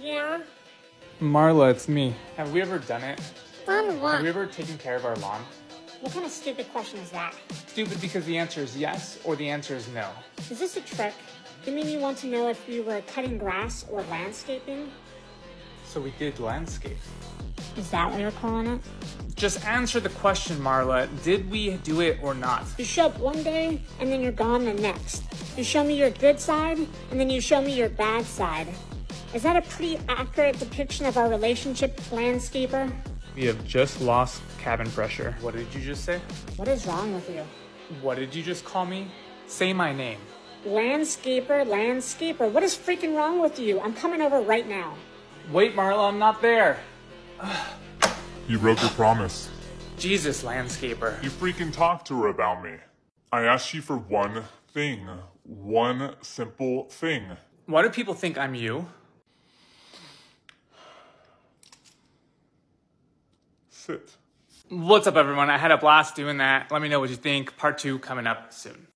Yeah? Marla, it's me. Have we ever done it? Done what? Have we ever taken care of our lawn? What kind of stupid question is that? Stupid because the answer is yes or the answer is no. Is this a trick? You mean you want to know if we were cutting grass or landscaping? So we did landscape. Is that what you're calling it? Just answer the question, Marla. Did we do it or not? You show up one day, and then you're gone the next. You show me your good side, and then you show me your bad side. Is that a pretty accurate depiction of our relationship, landscaper? We have just lost cabin pressure. What did you just say? What is wrong with you? What did you just call me? Say my name. Landscaper, landscaper. What is freaking wrong with you? I'm coming over right now. Wait, Marla, I'm not there. You broke your promise. Jesus, landscaper. You freaking talked to her about me. I asked you for one thing. One simple thing. Why do people think I'm you? Sit. What's up, everyone? I had a blast doing that. Let me know what you think. Part 2 coming up soon.